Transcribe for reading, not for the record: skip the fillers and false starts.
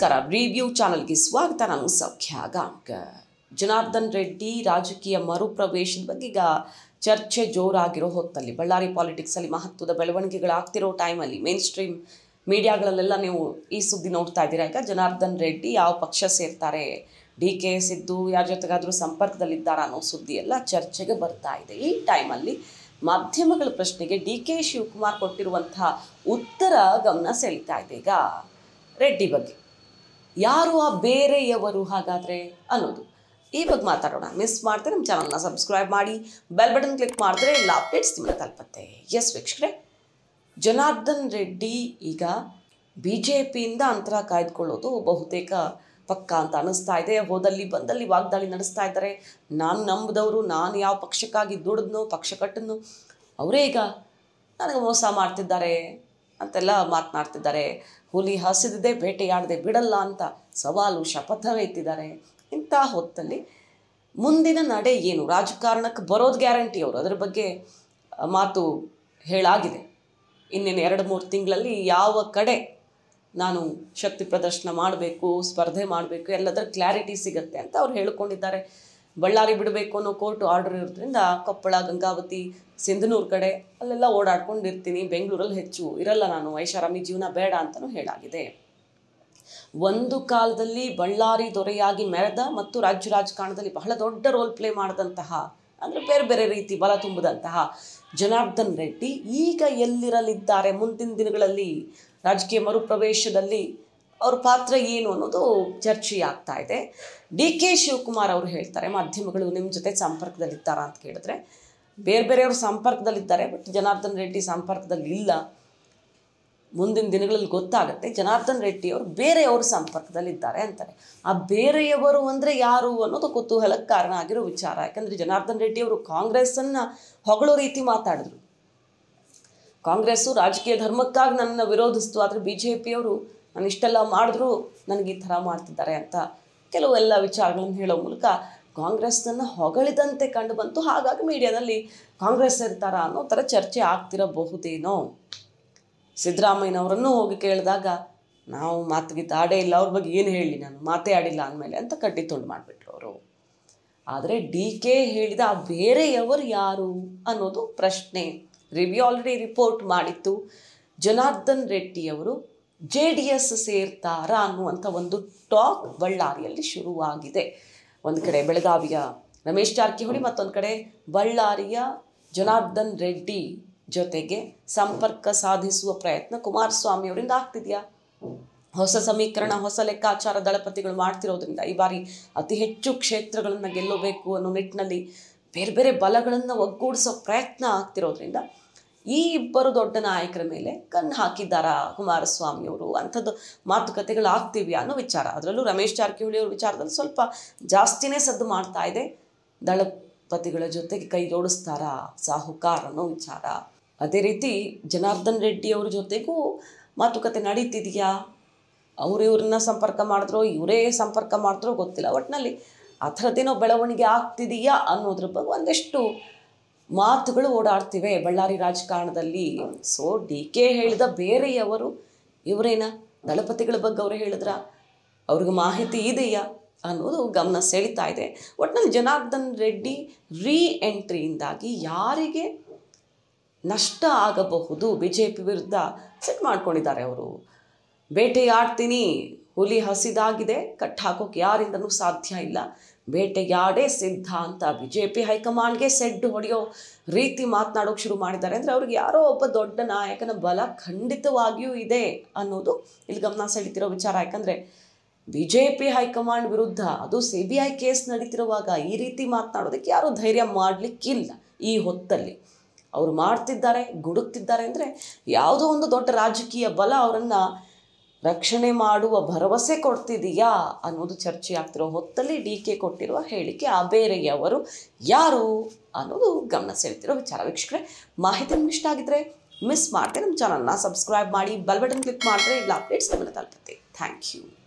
ನಮಸ್ಕಾರ ರಿವ್ಯೂ ಚಾನೆಲ್ಗೆ ಸ್ವಾಗತ ನಾನು ಸೌಖ್ಯ ಗಾಂಕ ಜನಾರ್ದನ್ ರೆಡ್ಡಿ ರಾಜಕೀಯ ಮರುಪ್ರವೇಶದ ಬಗ್ಗೆ ಈಗ ಚರ್ಚೆ ಜೋರಾಗಿರೋ ಹೊತ್ತಲ್ಲಿ ಬಳ್ಳಾರಿ ಪಾಲಿಟಿಕ್ಸ್ ಅಲ್ಲಿ ಮಹತ್ವದ ಬೆಳವಣಿಗೆಗಳಾಗ್ತಿರೋ ಟೈಮ್ ಅಲ್ಲಿ ಮೇನ್ ಸ್ಟ್ರೀಮ್ ಮೀಡಿಯಾಗಳಲ್ಲೆಲ್ಲ ನೀವು ಈ ಸುದ್ದಿ ನೋಡ್ತಾ ಇದ್ದೀರಾ ಈಗ ಜನಾರ್ದನ್ ರೆಡ್ಡಿ ಯಾವ ಪಕ್ಷ ಸೇರ್ತಾರೆ ಡಿ ಕೆ ಸಿದ್ದು ಯಾರ ಜೊತೆಗಾದರೂ ಸಂಪರ್ಕದಲ್ಲಿದ್ದಾರಾ ಅನ್ನೋ ಸುದ್ದಿ ಎಲ್ಲ ಚರ್ಚೆಗೆ ಬರ್ತಾ ಇದೆ ಈ ಟೈಮ್ ಅಲ್ಲಿ ಮಾಧ್ಯಮಗಳ ಪ್ರಶ್ನೆಗೆ ಡಿ ಕೆ ಶಿವಕುಮಾರ್ ಕೊಟ್ಟಿರುವಂತ ಉತ್ತರ ಗಮನ ಸೆಳೀತಾ ಇದೆ ಈಗ ರೆಡ್ಡಿ ಬಗ್ಗೆ ಯಾರು ಆ ಬೇರೆಯವರು ಹಾಗಾದರೆ ಅನ್ನೋದು ಈ ಬಗ್ಗೆ ಮಾತಾಡೋಣ ಮಿಸ್ ಮಾಡ್ತಾರೆ ನಮ್ಮ ಚಾನಲ್ನ ಸಬ್ಸ್ಕ್ರೈಬ್ ಮಾಡಿ ಬೆಲ್ ಬಟನ್ ಕ್ಲಿಕ್ ಮಾಡಿದ್ರೆ ಎಲ್ಲ ಅಪ್ಡೇಟ್ಸ್ ನಿಮಗೆ ತಲುಪುತ್ತೆ ಎಸ್ ವೀಕ್ಷಕರೇ ಜನಾರ್ದನ್ ರೆಡ್ಡಿ ಈಗ ಬಿಜೆಪಿಯಿಂದ ಅಂತರ ಕಾಯ್ದುಕೊಳ್ಳೋದು ಬಹುತೇಕ ಪಕ್ಕ ಅಂತ ಅನಿಸ್ತಾ ಇದೆ ಹೋದಲ್ಲಿ ಬಂದಲ್ಲಿ ವಾಗ್ದಾಳಿ ನಡೆಸ್ತಾ ಇದ್ದಾರೆ ನಾನು ನಂಬಿದವರು ನಾನು ಯಾವ ಪಕ್ಷಕ್ಕಾಗಿ ದುಡಿದ್ನೋ ಪಕ್ಷ ಕಟ್ಟಿದ್ನೋ ಅವರೇ ಈಗ ನನಗೆ ಮೋಸ ಮಾಡ್ತಿದ್ದಾರೆ ಅಂತೆಲ್ಲ ಮಾತನಾಡ್ತಿದ್ದಾರೆ ಹುಲಿ ಹಸಿದದೆ ಬೇಟೆಯಾಡದೆ ಬಿಡಲ್ಲ ಅಂತ ಸವಾಲು ಶಪಥವೇ ಇಟ್ಟಿದ್ದಾರೆ ಇಂಥ ಹೊತ್ತಲ್ಲಿ ಮುಂದಿನ ನಡೆ ಏನು ರಾಜಕಾರಣಕ್ಕೆ ಬರೋದು ಗ್ಯಾರಂಟಿ ಅವರು ಅದರ ಬಗ್ಗೆ ಮಾತು ಹೇಳಾಗಿದೆ ಇನ್ನೇನು 2-3 ತಿಂಗಳಲ್ಲಿ ಯಾವ ಕಡೆ ನಾನು ಶಕ್ತಿ ಪ್ರದರ್ಶನ ಮಾಡಬೇಕು ಸ್ಪರ್ಧೆ ಮಾಡಬೇಕು ಎಲ್ಲದರ ಕ್ಲಾರಿಟಿ ಸಿಗುತ್ತೆ ಅಂತ ಅವರು ಹೇಳಿಕೊಂಡಿದ್ದಾರೆ ಬಳ್ಳಾರಿ ಬಿಡಬೇಕು ಅನ್ನೋ ಕೋರ್ಟ್ ಆರ್ಡರ್ ಇರೋದ್ರಿಂದ ಕೊಪ್ಪಳ ಗಂಗಾವತಿ ಸಿಂಧನೂರ್ ಕಡೆ ಅಲ್ಲೆಲ್ಲ ಓಡಾಡ್ಕೊಂಡಿರ್ತೀನಿ ಬೆಂಗಳೂರಲ್ಲಿ ಹೆಚ್ಚು ಇರಲ್ಲ ನಾನು ಐಷಾರಾಮಿ ಜೀವನ ಬೇಡ ಅಂತಲೂ ಹೇಳಾಗಿದೆ ಒಂದು ಕಾಲದಲ್ಲಿ ಬಳ್ಳಾರಿ ದೊರೆಯಾಗಿ ಮೆರೆದ ಮತ್ತು ರಾಜ್ಯ ರಾಜಕಾರಣದಲ್ಲಿ ಬಹಳ ದೊಡ್ಡ ರೋಲ್ ಪ್ಲೇ ಮಾಡಿದಂತಹ ಅಂದರೆ ಬೇರೆ ಬೇರೆ ರೀತಿ ಬಲ ತುಂಬಿದಂತಹ ಜನಾರ್ದನ್ ರೆಡ್ಡಿ ಈಗ ಎಲ್ಲಿರಲಿದ್ದಾರೆ ಮುಂದಿನ ದಿನಗಳಲ್ಲಿ ರಾಜಕೀಯ ಮರುಪ್ರವೇಶದಲ್ಲಿ ಅವ್ರ ಪಾತ್ರ ಏನು ಅನ್ನೋದು ಚರ್ಚೆ ಆಗ್ತಾ ಇದೆ ಡಿ ಕೆ ಶಿವಕುಮಾರ್ ಅವರು ಹೇಳ್ತಾರೆ ಮಾಧ್ಯಮಗಳು ನಿಮ್ಮ ಜೊತೆ ಸಂಪರ್ಕದಲ್ಲಿದ್ದಾರಾ ಅಂತ ಕೇಳಿದ್ರೆ ಬೇರೆ ಬೇರೆಯವರು ಸಂಪರ್ಕದಲ್ಲಿದ್ದಾರೆ ಬಟ್ ಜನಾರ್ದನ್ ರೆಡ್ಡಿ ಸಂಪರ್ಕದಲ್ಲಿ ಇಲ್ಲ ಮುಂದಿನ ದಿನಗಳಲ್ಲಿ ಗೊತ್ತಾಗುತ್ತೆ ಜನಾರ್ದನ್ ರೆಡ್ಡಿ ಅವರು ಬೇರೆಯವರು ಸಂಪರ್ಕದಲ್ಲಿದ್ದಾರೆ ಅಂತಾರೆ ಆ ಬೇರೆಯವರು ಅಂದರೆ ಯಾರು ಅನ್ನೋದು ಕುತೂಹಲಕ್ಕೆ ಕಾರಣ ಆಗಿರೋ ವಿಚಾರ ಯಾಕಂದರೆ ಜನಾರ್ದನ್ ರೆಡ್ಡಿ ಅವರು ಕಾಂಗ್ರೆಸ್ಸನ್ನು ಹೊಗಳೋ ರೀತಿ ಮಾತಾಡಿದ್ರು ಕಾಂಗ್ರೆಸ್ಸು ರಾಜಕೀಯ ಧರ್ಮಕ್ಕಾಗಿ ನನ್ನ ವಿರೋಧಿಸ್ತು ಆದರೆ ಬಿ ಜೆ ಪಿಯವರು ನಾನು ಇಷ್ಟೆಲ್ಲ ಮಾಡಿದ್ರು ನನಗೆ ಈ ಥರ ಮಾಡ್ತಿದ್ದಾರೆ ಅಂತ ಕೆಲವೆಲ್ಲ ವಿಚಾರಗಳನ್ನು ಹೇಳೋ ಮೂಲಕ ಕಾಂಗ್ರೆಸ್ಸನ್ನು ಹೊಗಳಿದಂತೆ ಕಂಡು ಬಂತು ಹಾಗಾಗಿ ಮೀಡಿಯಾದಲ್ಲಿ ಕಾಂಗ್ರೆಸ್ ಇರ್ತಾರಾ ಅನ್ನೋ ಥರ ಚರ್ಚೆ ಆಗ್ತಿರಬಹುದೇನೋ ಸಿದ್ದರಾಮಯ್ಯನವರನ್ನು ಹೋಗಿ ಕೇಳಿದಾಗ ನಾವು ಮಾತುಗಿತ್ತು ಆಡೇ ಇಲ್ಲ ಅವ್ರ ಬಗ್ಗೆ ಏನು ಹೇಳಿ ನಾನು ಮಾತೇ ಆಡಿಲ್ಲ ಅಂದಮೇಲೆ ಅಂತ ಕಟ್ಟಿ ತುಂಡು ಮಾಡಿಬಿಟ್ರು ಅವರು ಆದರೆ ಡಿ ಕೆ ಹೇಳಿದ ಆ ಬೇರೆಯವರು ಯಾರು ಅನ್ನೋದು ಪ್ರಶ್ನೆ ರಿವ್ಯೂ ಆಲ್ರೆಡಿ ರಿಪೋರ್ಟ್ ಮಾಡಿತ್ತು ಜನಾರ್ದನ್ ರೆಡ್ಡಿಯವರು JDS ಸೇರ್ತಾರಾ ಅನ್ನುವಂಥ ಒಂದು ಟಾಕ್ ಬಳ್ಳಾರಿಯಲ್ಲಿ ಶುರುವಾಗಿದೆ ಒಂದು ಕಡೆ ಬೆಳಗಾವಿಯ ರಮೇಶ್ ಜಾರಕೋಡಿ ಮತ್ತೊಂದು ಕಡೆ ಬಳ್ಳಾರಿಯ ಜನಾರ್ದನ್ ರೆಡ್ಡಿ ಜೊತೆಗೆ ಸಂಪರ್ಕ ಸಾಧಿಸುವ ಪ್ರಯತ್ನ ಕುಮಾರಸ್ವಾಮಿ ಅವರಿಂದ ಆಗ್ತಿದೆಯಾ ಹೊಸ ಸಮೀಕರಣ ಹೊಸ ಲೆಕ್ಕಾಚಾರ ದಳಪತಿಗಳು ಮಾಡ್ತಿರೋದ್ರಿಂದ ಈ ಬಾರಿ ಅತಿ ಹೆಚ್ಚು ಕ್ಷೇತ್ರಗಳನ್ನು ಗೆಲ್ಲಬೇಕು ಅನ್ನೋ ನಿಟ್ಟಿನಲ್ಲಿ ಬೇರೆ ಬೇರೆ ಬಲಗಳನ್ನು ಒಗ್ಗೂಡಿಸೋ ಪ್ರಯತ್ನ ಆಗ್ತಿರೋದ್ರಿಂದ ಈ ಇಬ್ಬರು ದೊಡ್ಡ ನಾಯಕರ ಮೇಲೆ ಕಣ್ಣು ಹಾಕಿದ್ದಾರಾ ಕುಮಾರಸ್ವಾಮಿಯವರು ಅಂಥದ್ದು ಮಾತುಕತೆಗಳಾಗ್ತಿವೆ ಅನ್ನೋ ವಿಚಾರ ಅದರಲ್ಲೂ ರಮೇಶ್ ಜಾರಕೋಡಿ ಅವ್ರ ವಿಚಾರದಲ್ಲಿ ಸ್ವಲ್ಪ ಜಾಸ್ತಿನೇ ಸದ್ದು ಮಾಡ್ತಾ ಇದೆ ದಳಪತಿಗಳ ಜೊತೆಗೆ ಕೈ ಜೋಡಿಸ್ತಾರಾ ಸಾಹುಕಾರ್ ಅನ್ನೋ ವಿಚಾರ ಅದೇ ರೀತಿ ಜನಾರ್ದನ್ ರೆಡ್ಡಿ ಅವ್ರ ಜೊತೆಗೂ ಮಾತುಕತೆ ನಡೀತಿದೆಯಾ ಅವರು ಇವ್ರನ್ನ ಸಂಪರ್ಕ ಮಾಡಿದ್ರೋ ಇವರೇ ಸಂಪರ್ಕ ಮಾಡಿದ್ರೋ ಗೊತ್ತಿಲ್ಲ ಒಟ್ಟಿನಲ್ಲಿ ಆ ಥರದ್ದೇನೋ ಬೆಳವಣಿಗೆ ಆಗ್ತಿದೆಯಾ ಅನ್ನೋದ್ರ ಬಗ್ಗೆ ಒಂದಷ್ಟು ಮಾತುಗಳು ಓಡಾಡ್ತಿವೆ ಬಳ್ಳಾರಿ ರಾಜಕಾರಣದಲ್ಲಿ ಸೊ ಡಿ ಕೆ ಹೇಳಿದ ಬೇರೆಯವರು ಇವರೇನ ದಳಪತಿಗಳ ಬಗ್ಗೆ ಅವರು ಹೇಳಿದ್ರ ಅವ್ರಿಗೆ ಮಾಹಿತಿ ಇದೆಯಾ ಅನ್ನೋದು ಗಮನ ಸೆಳೀತಾ ಇದೆ ಒಟ್ಟಿನಲ್ಲಿ ಜನಾರ್ದನ್ ರೆಡ್ಡಿ ಎಂಟ್ರಿಯಿಂದಾಗಿ ಯಾರಿಗೆ ನಷ್ಟ ಆಗಬಹುದು ಬಿ ಜೆ ಪಿ ವಿರುದ್ಧ ಸೆಟ್ ಮಾಡ್ಕೊಂಡಿದ್ದಾರೆ ಅವರು ಬೇಟೆಯಾಡ್ತೀನಿ ಹುಲಿ ಹಸಿದಾಗಿದೆ ಕಟ್ ಹಾಕೋಕೆ ಯಾರಿಂದನೂ ಸಾಧ್ಯ ಇಲ್ಲ ಬೇಟೆಯಾಡೇ ಸಿದ್ಧ ಅಂತ ಬಿ ಜೆ ಪಿ ಹೈಕಮಾಂಡ್ಗೆ ಸೆಡ್ ಹೊಡೆಯೋ ರೀತಿ ಮಾತನಾಡೋಕೆ ಶುರು ಮಾಡಿದ್ದಾರೆ ಅಂದರೆ ಅವ್ರಿಗೆ ಯಾರೋ ಒಬ್ಬ ದೊಡ್ಡ ನಾಯಕನ ಬಲ ಖಂಡಿತವಾಗಿಯೂ ಇದೆ ಅನ್ನೋದು ಇಲ್ಲಿ ಗಮನ ಸೆಳೀತಿರೋ ವಿಚಾರ ಯಾಕಂದರೆ ಬಿ ಜೆ ಪಿ ಹೈಕಮಾಂಡ್ ವಿರುದ್ಧ ಅದು CBI ಕೇಸ್ ನಡೀತಿರುವಾಗ ಈ ರೀತಿ ಮಾತನಾಡೋದಕ್ಕೆ ಯಾರೂ ಧೈರ್ಯ ಮಾಡಲಿಕ್ಕಿಲ್ಲ ಈ ಹೊತ್ತಲ್ಲಿ ಅವರು ಮಾಡ್ತಿದ್ದಾರೆ ಗುಡುಕ್ತಿದ್ದಾರೆ ಅಂದರೆ ಯಾವುದೋ ಒಂದು ದೊಡ್ಡ ರಾಜಕೀಯ ಬಲ ಅವರನ್ನು ರಕ್ಷಣೆ ಮಾಡುವ ಭರವಸೆ ಕೊಡ್ತಿದೆಯಾ ಅನ್ನೋದು ಚರ್ಚೆ ಆಗ್ತಿರೋ ಹೊತ್ತಲ್ಲಿ ಡಿ ಕೆ ಕೊಟ್ಟಿರುವ ಹೇಳಿಕೆ ಆ ಬೇರೆಯವರು ಯಾರು ಅನ್ನೋದು ಗಮನ ಸೆಳೀತಿರೋ ವಿಚಾರ ವೀಕ್ಷಕರೇ ಮಾಹಿತಿ ನಿಮ್ಗೆ ಇಷ್ಟ ಆಗಿದ್ರೆ ಮಿಸ್ ಮಾಡ್ತೇನೆ ನಮ್ಮ ಚಾನಲ್ನ ಸಬ್ಸ್ಕ್ರೈಬ್ ಮಾಡಿ ಬೆಲ್ ಬಟನ್ ಕ್ಲಿಕ್ ಮಾಡಿದ್ರೆ ಎಲ್ಲ ಅಪ್ಡೇಟ್ಸ್ ನಿಮ್ಮನ್ನು ತಲುಪುತ್ತೆ ಥ್ಯಾಂಕ್ ಯು